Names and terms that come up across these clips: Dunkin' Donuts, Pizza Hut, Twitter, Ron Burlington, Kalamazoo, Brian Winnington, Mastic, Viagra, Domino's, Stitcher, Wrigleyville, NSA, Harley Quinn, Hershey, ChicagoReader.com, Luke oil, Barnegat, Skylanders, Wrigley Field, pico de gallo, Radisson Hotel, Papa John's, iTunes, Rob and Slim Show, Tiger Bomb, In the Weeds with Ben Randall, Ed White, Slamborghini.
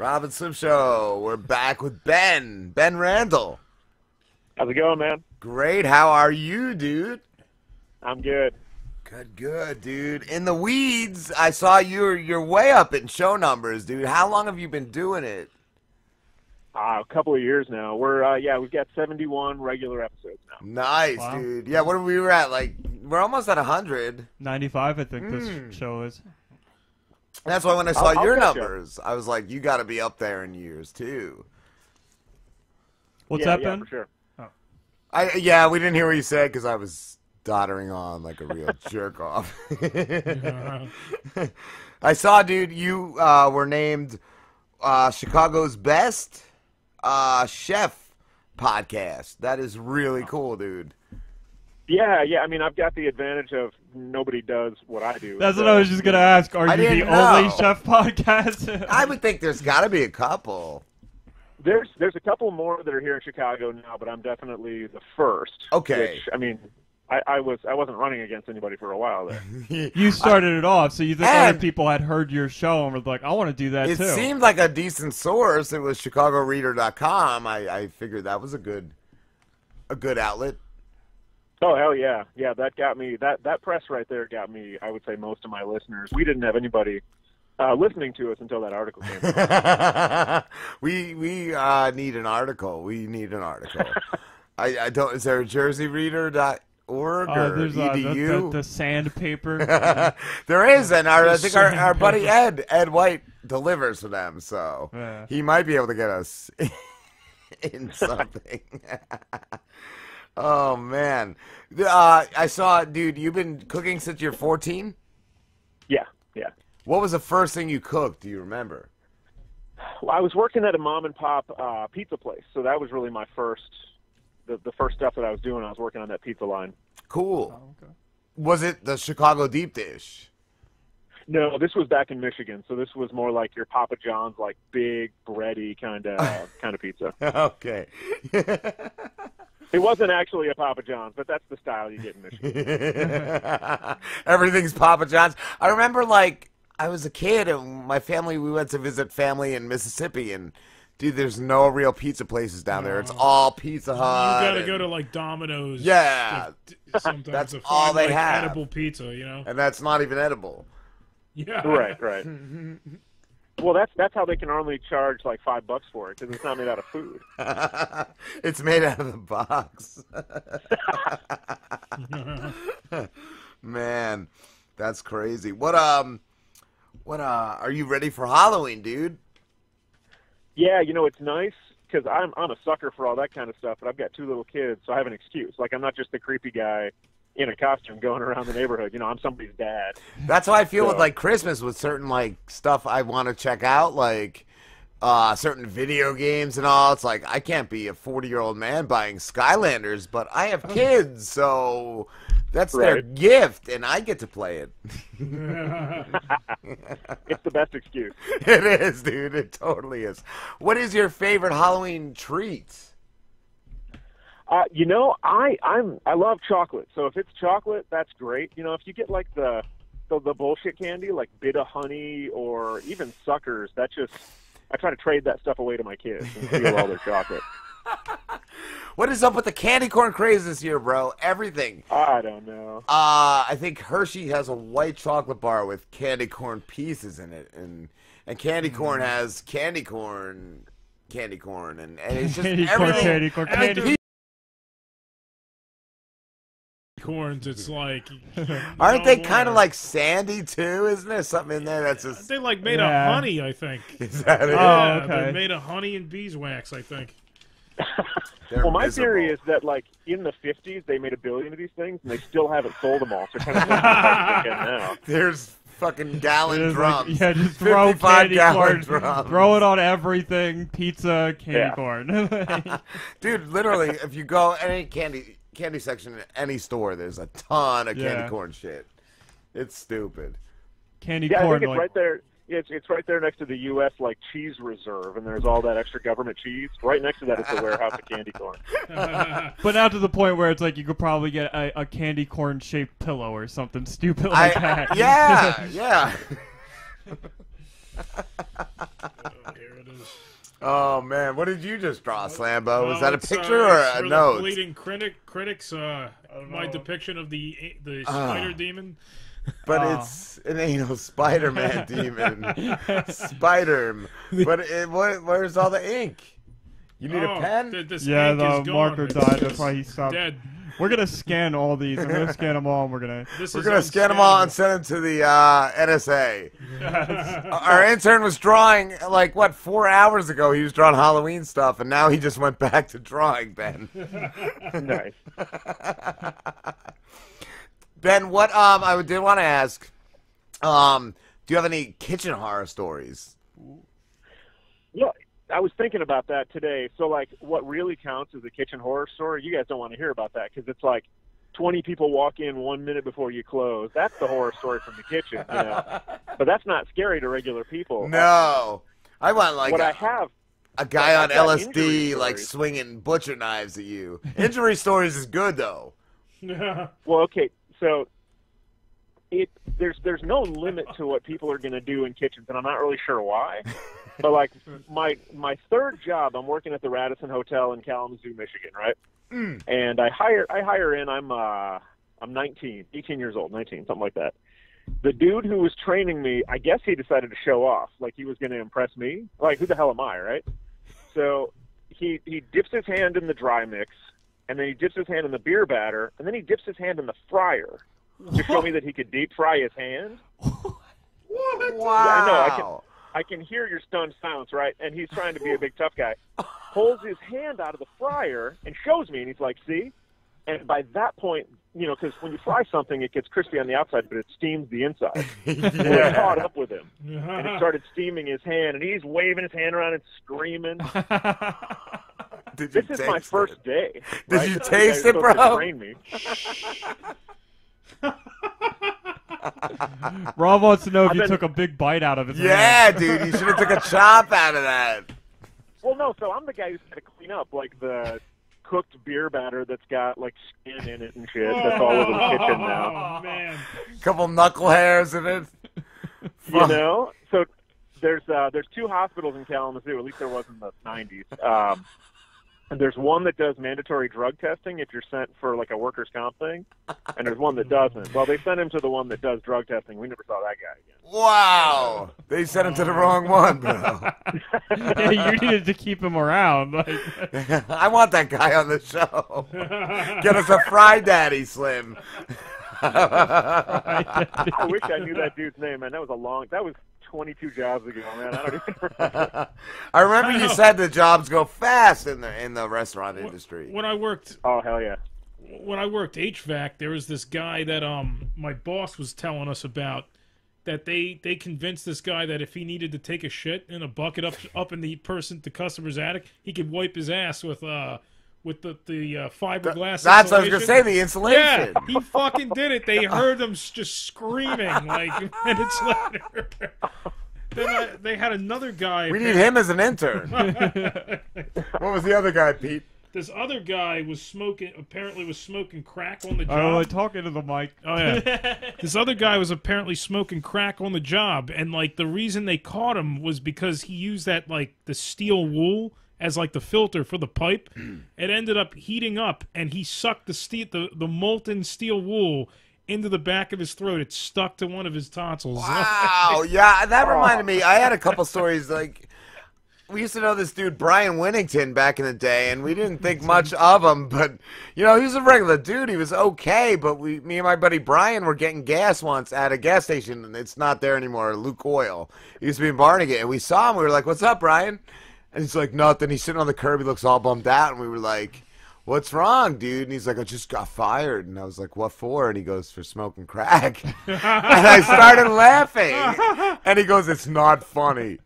Rob and Slim Show. We're back with Ben Randall. How's it going, man? Great. How are you, dude? I'm good. Good, dude. In the weeds, I saw you're way up in show numbers, dude. How long have you been doing it? A couple of years now. We're we've got 71 regular episodes now. Nice, wow. Dude. Yeah, what are we at? Like, we're almost at 100. 95, I think this show is. That's why when I saw your numbers, I was like, you got to be up there in years too. What's up, Ben? Yeah, for sure. Oh. We didn't hear what you said because I was doddering on like a real jerk off. I saw, dude, you were named Chicago's best chef podcast. That is really cool, dude. Yeah. I mean, I've got the advantage of nobody does what I do. That's what I was just going to ask. Are you the only chef podcast? I would think there's got to be a couple. There's a couple more that are here in Chicago now, but I'm definitely the first. Okay. Which, I mean, I wasn't running against anybody for a while there. You started it off, so you think other people had heard your show and were like, I want to do that too. It seemed like a decent source. It was ChicagoReader.com. I figured that was a good outlet. Oh, hell yeah. Yeah, that got me. That press right there got me, I would say, most of my listeners. We didn't have anybody listening to us until that article came out. We need an article. We need an article. I don't. Is there a JerseyReader.com? There's the sandpaper. There is, and I think our buddy Ed White delivers for them, so he might be able to get us in something. Oh man, I saw, dude, you've been cooking since you're 14. Yeah. What was the first thing you cooked? Do you remember? Well, I was working at a mom and pop pizza place, so that was really my first. The first stuff that I was doing, I was working on that pizza line. Cool. Oh, okay. Was it the Chicago deep dish? No, this was back in Michigan, so this was more like your Papa John's, like big bready kind of pizza. Okay. It wasn't actually a Papa John's, but that's the style you get in Michigan. Everything's Papa John's. I remember, like, I was a kid and my family, we went to visit family in Mississippi, and dude, there's no real pizza places down there. It's all Pizza Hut. You gotta go to like Domino's. Yeah, sometimes that's to find, all they like, have. Edible pizza, you know. And that's not even edible. Yeah. Right. Well, that's how they can only charge like $5 for it, because it's not made out of food. It's made out of the box. Man, that's crazy. What are you ready for Halloween, dude? Yeah, you know, it's nice because I'm a sucker for all that kind of stuff, but I've got two little kids, so I have an excuse. Like, I'm not just the creepy guy in a costume going around the neighborhood. You know, I'm somebody's dad. That's how I feel with, like, Christmas, with certain, like, stuff I want to check out, like certain video games and all. It's like, I can't be a 40-year-old man buying Skylanders, but I have kids, so that's their gift, and I get to play it. It's the best excuse. It is, dude. It totally is. What is your favorite Halloween treat? You know, I love chocolate. So if it's chocolate, that's great. You know, if you get, like, the bullshit candy, like Bit of Honey or even Suckers, that just... I try to trade that stuff away to my kids and steal all their chocolate. What is up with the candy corn craze this year, bro? Everything. I don't know. I think Hershey has a white chocolate bar with candy corn pieces in it, and candy corn has candy corn, and it's just candy everything. Corn, candy corn, candy corns. It's like, aren't they kind of like sandy too? Isn't there something in there that's just, they like made of honey, I think. Is that it? Yeah, oh, okay. They're made of honey and beeswax, I think. Well, my theory is that, like, in the 50s they made 1 billion of these things and they still haven't sold them all, so kind of now. There's fucking gallon drums. Like, just throw candy corn. Throw it on everything. Pizza, candy corn. Dude, literally, if you go any candy section in any store, there's a ton of candy corn shit. It's stupid. Candy corn, I think it's like... right there. It's right there next to the U.S. like cheese reserve, and there's all that extra government cheese. Right next to that is the warehouse of candy corn. But now to the point where it's like you could probably get a candy corn shaped pillow or something stupid like that. Yeah. is. Oh, man. What did you just draw, Slambo? Was that a picture or a note? For the bleeding critics, my depiction of the spider demon. But it's an anal Spider-Man demon. Spider. But where's all the ink? You need a pen? Yeah, the marker died. That's why he stopped. Dead. We're going to scan all these. I'm going to scan them all, and we're going to scan them all and send them to the NSA. Yes. Our intern was drawing, like, what, 4 hours ago? He was drawing Halloween stuff, and now he just went back to drawing, Ben. Nice. Ben, what I did want to ask, do you have any kitchen horror stories? Yeah. I was thinking about that today. So, like, what really counts is a kitchen horror story. You guys don't want to hear about that because it's like 20 people walk in 1 minute before you close. That's the horror story from the kitchen. You know? But that's not scary to regular people. No. I want, like, a guy on LSD, like, swinging butcher knives at you. Injury stories is good, though. Well, okay, so there's no limit to what people are going to do in kitchens, and I'm not really sure why. But, like, my third job, I'm working at the Radisson Hotel in Kalamazoo, Michigan, right? Mm. And I hire in, I'm 18 years old, 19, something like that. The dude who was training me, I guess he decided to show off, like he was going to impress me. Like, who the hell am I, right? So he dips his hand in the dry mix, and then he dips his hand in the beer batter, and then he dips his hand in the fryer to show me that he could deep fry his hand. What? Wow. Yeah, I know, I can hear your stunned silence, right? And he's trying to be a big tough guy. Pulls his hand out of the fryer and shows me, and he's like, see? And by that point, you know, because when you fry something, it gets crispy on the outside, but it steams the inside. And I caught up with him. And it started steaming his hand, and he's waving his hand around and screaming. This is my first day. Right? Did you taste it, bro? To train me. Rob wants to know if you took a big bite out of it. Yeah, dude, you should have took a chop out of that. Well, no, so I'm the guy who's got to clean up, like, the cooked beer batter that's got, like, skin in it and shit. That's all over the kitchen now. Oh, man. Couple knuckle hairs in it. You know? So there's two hospitals in Kalamazoo, at least there was in the 90s. And there's one that does mandatory drug testing if you're sent for, like, a workers' comp thing. And there's one that doesn't. Well, they sent him to the one that does drug testing. We never saw that guy again. Wow. They sent him to the wrong one, bro. Yeah, you needed to keep him around. Like. I want that guy on the show. Get us a Fry Daddy, Slim. I wish I knew that dude's name, man. That was a long – that was – 22 jobs ago, man. I don't even remember. I remember you said the jobs go fast in the restaurant industry. When I worked, oh hell yeah, when I worked HVAC, there was this guy that my boss was telling us about that they convinced this guy that if he needed to take a shit in a bucket up in the customer's attic, he could wipe his ass with the fiberglass. That's what I was gonna say. The insulation. Yeah, he fucking did it. They heard them just screaming like minutes later. Then they had another guy. We need him as an intern. What was the other guy, Pete? This other guy was smoking. Apparently, was smoking crack on the job. Oh, talking to the mic. Oh yeah. This other guy was apparently smoking crack on the job, and like the reason they caught him was because he used that like the steel wool as like the filter for the pipe. It ended up heating up, and he sucked the molten steel wool into the back of his throat. It stuck to one of his tonsils. Wow, yeah, that reminded me. I had a couple stories. Like, we used to know this dude, Brian Winnington, back in the day, and we didn't think much of him, but, you know, he was a regular dude. He was okay, but me and my buddy Brian were getting gas once at a gas station, and it's not there anymore, Luke Oil. He used to be in Barnegat, and we saw him. We were like, what's up, Brian? And he's like, nothing. He's sitting on the curb. He looks all bummed out. And we were like, what's wrong, dude? And he's like, I just got fired. And I was like, what for? And he goes, for smoking crack. And I started laughing. And he goes, it's not funny.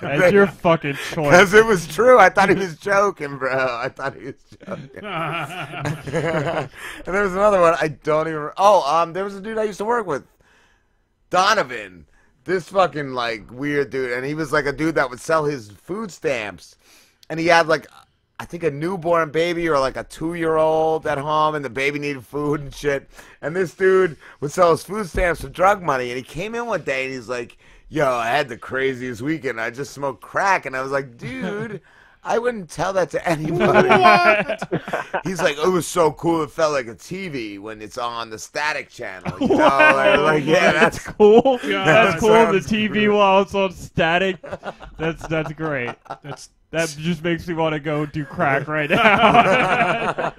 That's your fucking choice. Because it was true. I thought he was joking, bro. I thought he was joking. And there was another one. I don't even remember. Oh, there was a dude I used to work with, Donovan. This fucking, like, weird dude. And he was, like, a dude that would sell his food stamps. And he had, like, I think a newborn baby or, like, a 2-year-old at home. And the baby needed food and shit. And this dude would sell his food stamps for drug money. And he came in one day and he's like, yo, I had the craziest weekend. I just smoked crack. And I was like, dude, I wouldn't tell that to anybody. What? He's like, it was so cool. It felt like a TV when it's on the static channel. You know? Like, yeah, that's cool. Yeah, that's cool. The TV cool. While it's on static. That's great. That just makes me want to go do crack right now.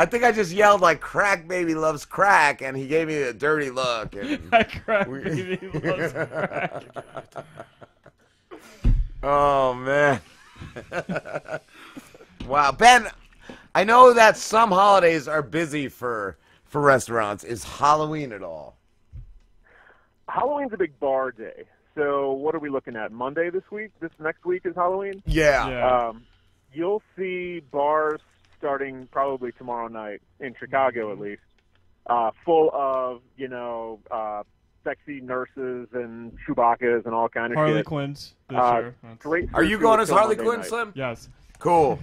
I think I just yelled, like, crack baby loves crack, and he gave me a dirty look. And crack baby loves crack. Oh, man. Wow. Ben, I know that some holidays are busy for restaurants. Is Halloween at all? Halloween's a big bar day. So what are we looking at? Monday this week? This next week is Halloween? Yeah. You'll see bars starting probably tomorrow night, in Chicago at least, full of, you know, sexy nurses and Chewbacca's and all kind of Harley shit. Quinn's. Great. Are you going as Harley Quinn, Slim? Yes. Cool.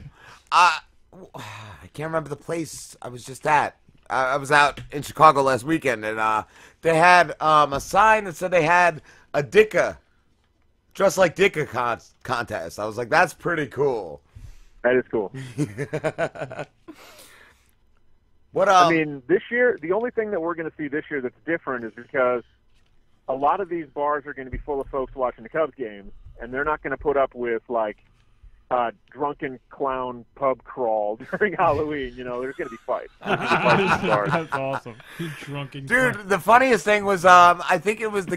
I can't remember the place I was just at. I was out in Chicago last weekend, and they had a sign that said they had a Dicka, just like Dicka contest. I was like, that's pretty cool. That is cool. What else? I mean, this year, the only thing that we're going to see this year that's different is because a lot of these bars are going to be full of folks watching the Cubs games, and they're not going to put up with, like, drunken clown pub crawl during Halloween. You know, there's going to be fights. That's awesome. Drunken dude, clown. The funniest thing was, I think it was the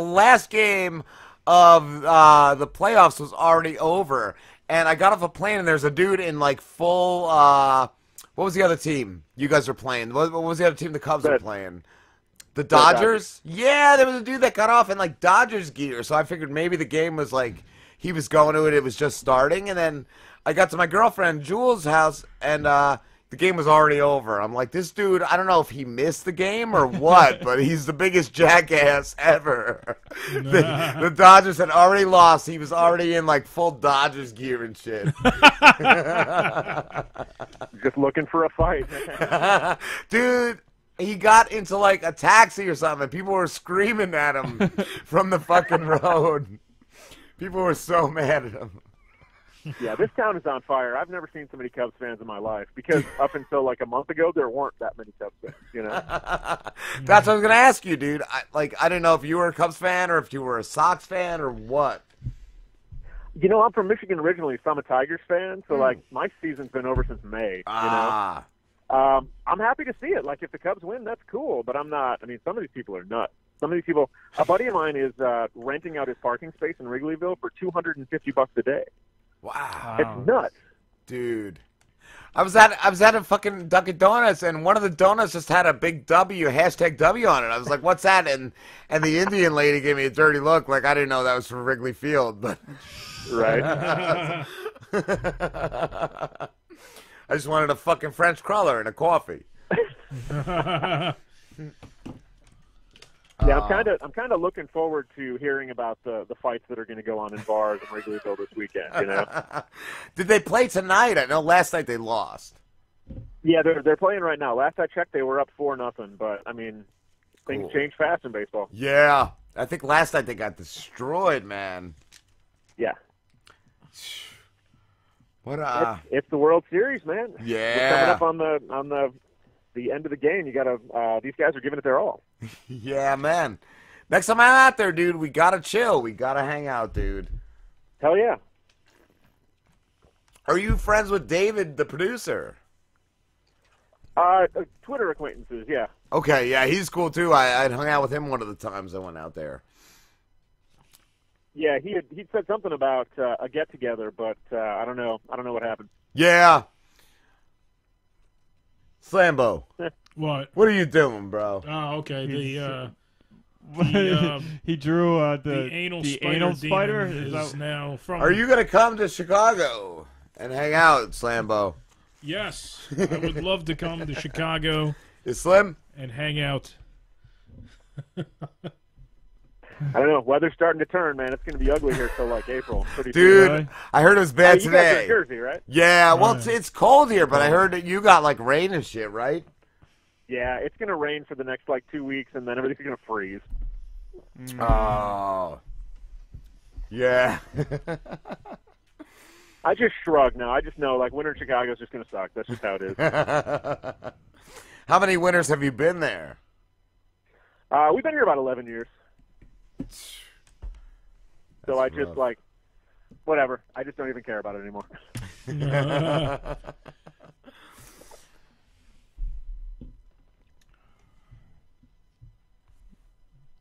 last game of the playoffs was already over, and I got off a plane, and there's a dude in, like, full, what was the other team you guys were playing? What was the other team the Cubs were playing? The Dodgers? Yeah, there was a dude that got off in, like, Dodgers gear, so I figured maybe the game was, like, he was going to it. It was just starting, and then I got to my girlfriend Jules' house, and the game was already over. I'm like, this dude, I don't know if he missed the game or what, but he's the biggest jackass ever. Nah. The Dodgers had already lost. He was already in, like, full Dodgers gear and shit. Just looking for a fight. Dude. He got into, like, a taxi or something, and people were screaming at him from the fucking road. People were so mad at him. Yeah, this town is on fire. I've never seen so many Cubs fans in my life, because up until, like, a month ago, there weren't that many Cubs fans, you know? That's what I was going to ask you, dude. I didn't know if you were a Cubs fan or if you were a Sox fan or what. You know, I'm from Michigan originally, so I'm a Tigers fan. So, like, my season's been over since May, you know? I'm happy to see it. Like, if the Cubs win, that's cool, but I'm not. I mean, some of these people are nuts. Some of these people, a buddy of mine is renting out his parking space in Wrigleyville for $250 a day. Wow. It's nuts. Dude. I was at a fucking Dunkin' Donuts, and one of the donuts just had a big W, hashtag W on it. I was like, what's that? And the Indian lady gave me a dirty look, like I didn't know that was from Wrigley Field. But right. I just wanted a fucking French cruller and a coffee. Yeah, I'm kind of looking forward to hearing about the fights that are going to go on in bars in Wrigleyville this weekend. You know, did they play tonight? I know last night they lost. Yeah, they're playing right now. Last I checked, they were up 4-0. But I mean, things change fast in baseball. Yeah, I think last night they got destroyed, man. Yeah. What it's the World Series, man. Yeah, we're coming up on the end of the game. You gotta these guys are giving it their all. Yeah, man. Next time I'm out there, dude, we gotta chill. We gotta hang out, dude. Hell yeah. Are you friends with David, the producer? Twitter acquaintances, yeah. Okay, yeah, he's cool too. I'd hung out with him one of the times I went out there. Yeah, he said something about a get together, but I don't know what happened. Yeah, Slambo, what are you doing, bro? Oh, okay. He drew the anal spider is now from. Are you gonna come to Chicago and hang out, Slambo? Yes, I would love to come to Chicago. Is Slim and hang out? I don't know. Weather's starting to turn, man. It's going to be ugly here till like April. Dude, I heard it was bad today. You guys are in Jersey, right? Yeah. Well, it's cold here, but I heard that you got like rain and shit, right? Yeah, it's going to rain for the next like 2 weeks, and then everything's going to freeze. Oh, Yeah. I just shrug now. I just know, like, winter in Chicago is just going to suck. That's just how it is. How many winters have you been there? We've been here about 11 years. So I just, like, whatever. I just don't even care about it anymore.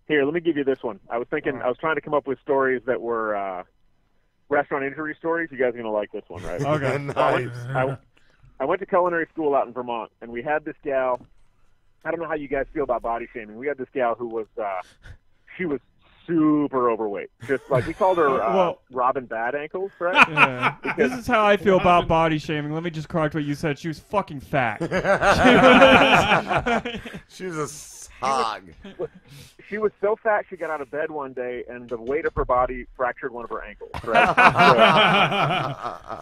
Here, let me give you this one. I was thinking, I was trying to come up with stories that were restaurant injury stories. You guys are going to like this one, right? Okay, nice. I went to culinary school out in Vermont, and we had this gal. I don't know how you guys feel about body shaming. We had this gal who was, she was super overweight. Just like, we called her Robin Bad Ankles, right? Yeah. This is how I feel about body shaming. Let me just correct what you said. She was fucking fat. She was a hog. She was so fat she got out of bed one day and the weight of her body fractured one of her ankles. Right?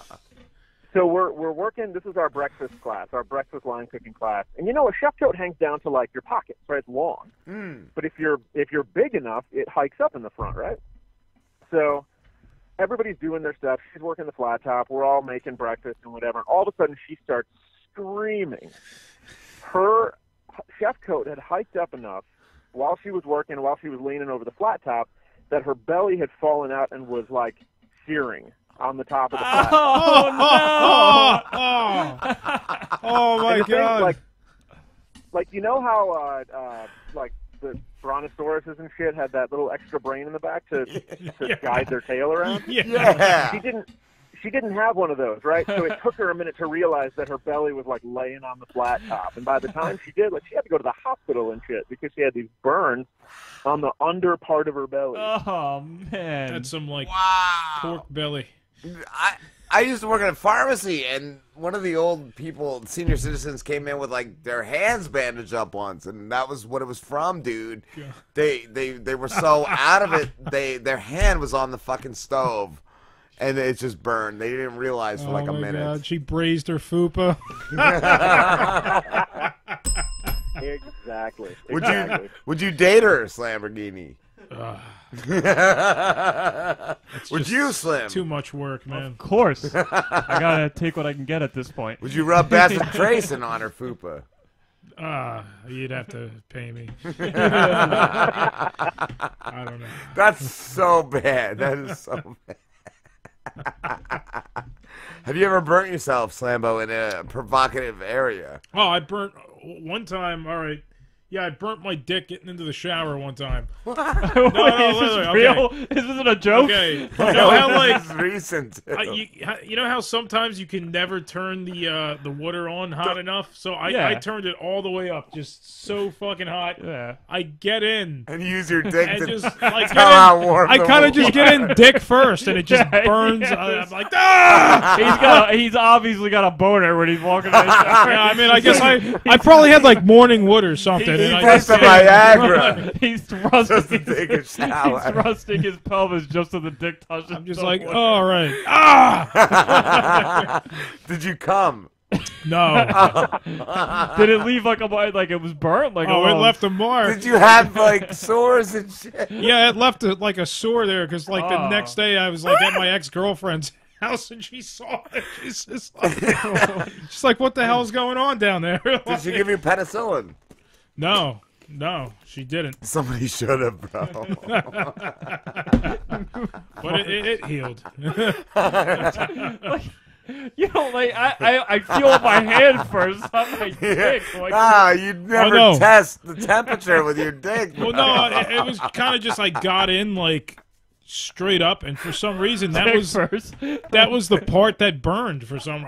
So we're working. This is our breakfast class, our breakfast line cooking class. And you know, a chef coat hangs down to like your pockets, right? It's long. Mm. But if you're big enough, it hikes up in the front, right? So everybody's doing their stuff. She's working the flat top. We're all making breakfast and whatever. All of a sudden, she starts screaming. Her chef coat had hiked up enough while she was working, while she was leaning over the flat top, that her belly had fallen out and was, like, searing on the top of the flat top. Oh, no! Oh, my God. Thing, like, you know how, like, the brontosauruses and shit had that little extra brain in the back to guide their tail around? Yeah. Yeah. She didn't have one of those, right? So it took her a minute to realize that her belly was, like, laying on the flat top. And by the time she did, like, she had to go to the hospital and shit because she had these burns on the under part of her belly. Oh, man. That's some, like, pork belly. I used to work at a pharmacy, and one of the old people, senior citizens, came in with, like, their hands bandaged up once, and that was what it was from, dude. Yeah. They were so out of it, their hand was on the fucking stove. And it just burned. They didn't realize for like a minute. God, she braised her fupa. Exactly. Would you date her, Lamborghini? Would you, Slim? Too much work, man. Of course. I gotta take what I can get at this point. Would you rub Bassett Trayson on her fupa? You'd have to pay me. I don't know. That's so bad. That is so bad. Have you ever burnt yourself, Slambo, in a provocative area? Oh, I burnt one time. All right. Yeah, I burnt my dick getting into the shower one time. What? No, Wait, is this real? Okay. This isn't a joke? Okay. You know how, like, this is recent. You know how sometimes you can never turn the water on hot enough? So I turned it all the way up, just so fucking hot. Yeah. I get in. And use your dick and to just, like, tell how warm I kind of just get in dick first, and it just burns. Yeah, I'm like, ah! He's obviously got a boner when he's walking around. Yeah, I mean, I guess I probably had, like, morning wood or something. He pressed on Viagra. He's thrusting his pelvis just so the dick touches. I'm just like, all right. Ah! Did you come? No. Did it leave like a like it was burnt? Like it left a mark. Did you have like sores and shit? Yeah, it left like a sore there because like the next day I was like at my ex-girlfriend's house and she saw it. She's just like, she's like, what the hell's going on down there? Like, did she give you penicillin? No, no, she didn't. Somebody should have, bro. But it healed. Like, you know, like, I feel my hand first. I'm like, dick. Like, nah, you'd never test the temperature with your dick. Bro. Well, no, it was kind of just I got in, like, straight up, and for some reason that was the part that burned. For some,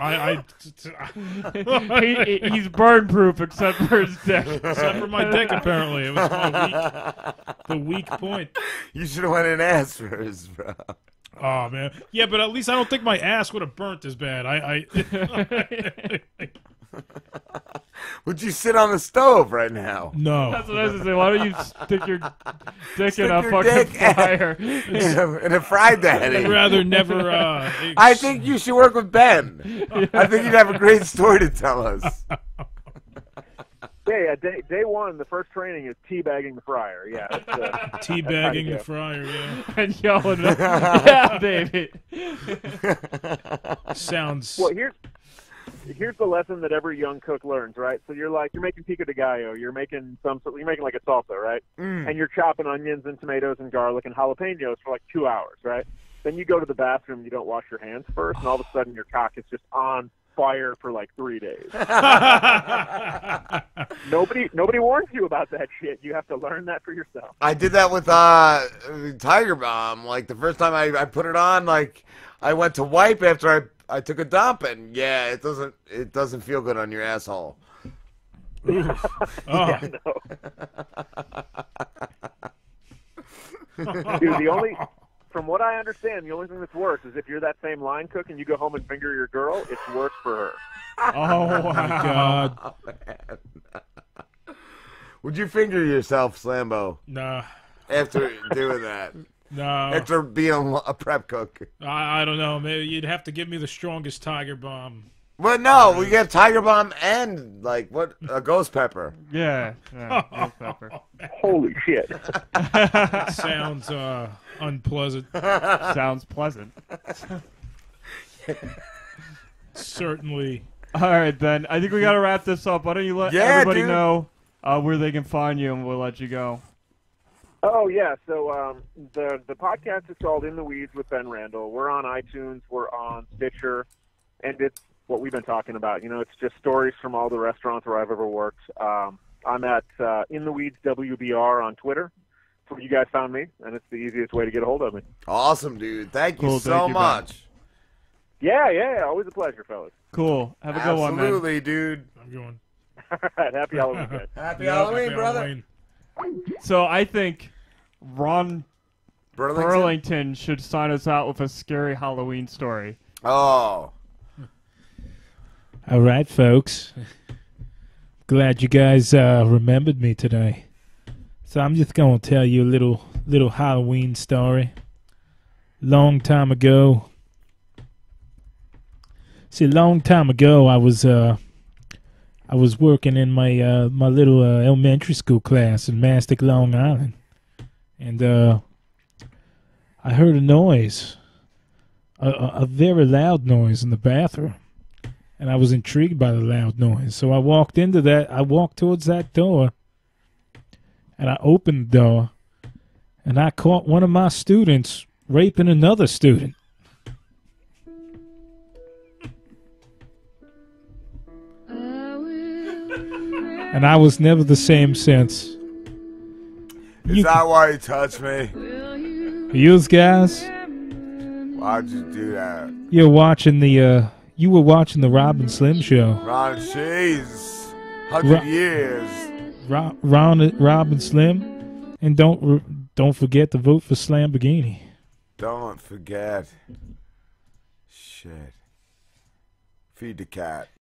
he's burn proof except for his dick, except for my dick. Apparently, it was my weak point. You should have went and asked first, bro. Oh man, yeah, but at least I don't think my ass would have burnt as bad. Would you sit on the stove right now? No. That's what I was gonna say. Why don't you stick your dick in a fucking fire? In a fry daddy. I'd rather never. I think you should work with Ben. I think you'd have a great story to tell us. Yeah, day one, the first training is teabagging the fryer. Yeah, teabagging the fryer, yeah, and yelling, "Yeah, baby!" Sounds. Well, here's the lesson that every young cook learns, right? So you're making pico de gallo, you're making like a salsa, right? Mm. And you're chopping onions and tomatoes and garlic and jalapenos for like 2 hours, right? Then you go to the bathroom, and you don't wash your hands first, and all of a sudden your cock is just on fire for like 3 days. Nobody warns you about that shit. You have to learn that for yourself. I did that with Tiger Bomb. Like the first time I put it on, like I went to wipe after I took a dump, and yeah, it doesn't feel good on your asshole. Oh. Yeah, no. Dude, from what I understand, the only thing that's worse is if you're that same line cook and you go home and finger your girl, it's worse for her. Oh, my God. Oh, would you finger yourself, Slambo? Nah. After doing that? No. After being a prep cook? I don't know. Maybe you'd have to give me the strongest Tiger Bomb. Well, no. We got Tiger Bomb and, like, what? A ghost pepper. Yeah. Ghost pepper. Holy shit. Sounds, unpleasant. Sounds pleasant. Certainly. All right, Ben. I think we got to wrap this up. Why don't you let everybody know where they can find you, and we'll let you go. Oh, yeah. So the podcast is called In the Weeds with Ben Randall. We're on iTunes. We're on Stitcher. And it's what we've been talking about. You know, it's just stories from all the restaurants where I've ever worked. I'm at In the Weeds WBR on Twitter. You guys found me, and it's the easiest way to get a hold of me. Awesome, dude. Thank you so much. Yeah. Always a pleasure, fellas. Cool. Have a good one, man. Absolutely, dude. I'm going. All right. Happy Halloween, guys. Happy Halloween, brother. So I think Ron Burlington should sign us out with a scary Halloween story. Oh. All right, folks. Glad you guys remembered me today. So I'm just gonna tell you a little Halloween story. Long time ago. See, long time ago, I was working in my my little elementary school class in Mastic, Long Island, and I heard a noise, a very loud noise in the bathroom, and I was intrigued by the loud noise. So I walked towards that door. And I opened the door, and I caught one of my students raping another student. And I was never the same since. Is that why you touched me? You guys? Why'd you do that? You were watching the Rob and Slim Show. Ron, jeez. 100 years. Rob and Slim, and don't forget to vote for Slamborghini. Don't forget. Shit. Feed the cat.